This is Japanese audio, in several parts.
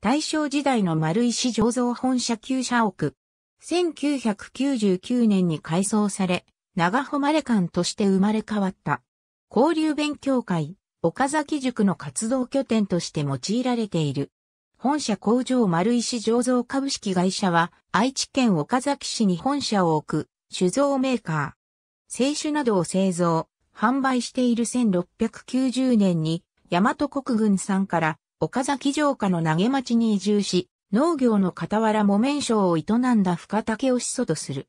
大正時代の丸石醸造本社旧社屋。1999年に改装され、長誉館として生まれ変わった。交流勉強会、岡崎塾の活動拠点として用いられている。本社工場丸石醸造株式会社は、愛知県岡崎市に本社を置く、酒造メーカー。清酒などを製造、販売している1690年に、大和国軍産から、岡崎城下の投町に移住し、農業の傍ら木綿商を営んだ深竹を始祖とする。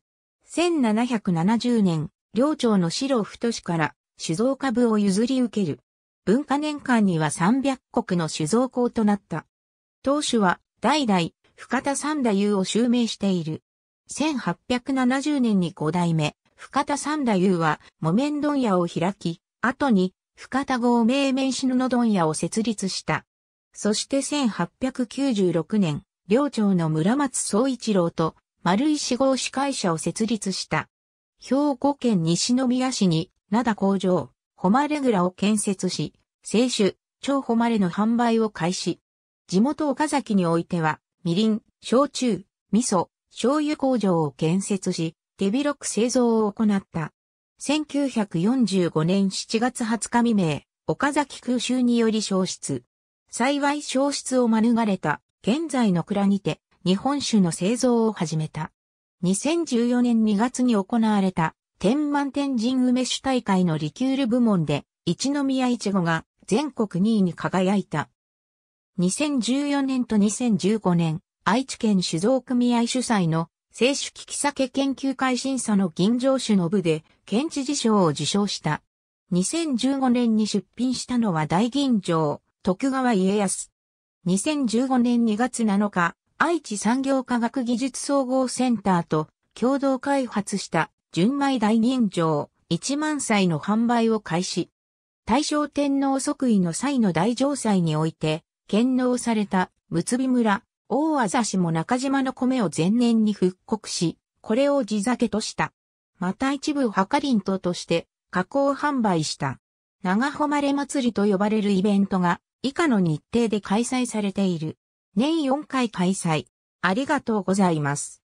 1770年、領長の四郎太から酒造株を譲り受ける。文化年間には300石の酒造港となった。当主は代々深田三太夫を襲名している。1870年に5代目、深田三太夫は木綿問屋を開き、後に深田号銘綿篠の問屋を設立した。そして1896年、領長の村松宗一郎と丸石合資会社を設立した。兵庫県西宮市に灘工場、誉蔵を建設し、清酒、超誉の販売を開始。地元岡崎においては、みりん、焼酎、味噌、醤油工場を建設し、手広く製造を行った。1945年7月20日未明、岡崎空襲により焼失。幸い消失を免れた、現在の蔵にて、日本酒の製造を始めた。2014年2月に行われた、天満天神梅酒大会のリキュール部門で、一宮いちごが全国2位に輝いた。2014年と2015年、愛知県酒造組合主催の、清酒利き酒研究会審査の吟醸酒の部で、県知事賞を受賞した。2015年に出品したのは大吟醸。徳川家康。2015年2月7日、愛知産業科学技術総合センターと共同開発した純米大吟醸1万歳の販売を開始。大正天皇即位の際の大嘗祭において、献納された睦美村、大あざしも中島の米を前年に復刻し、これを地酒とした。また一部をはかりんとうとして加工販売した。長誉祭りと呼ばれるイベントが、以下の日程で開催されている。年4回開催。ありがとうございます。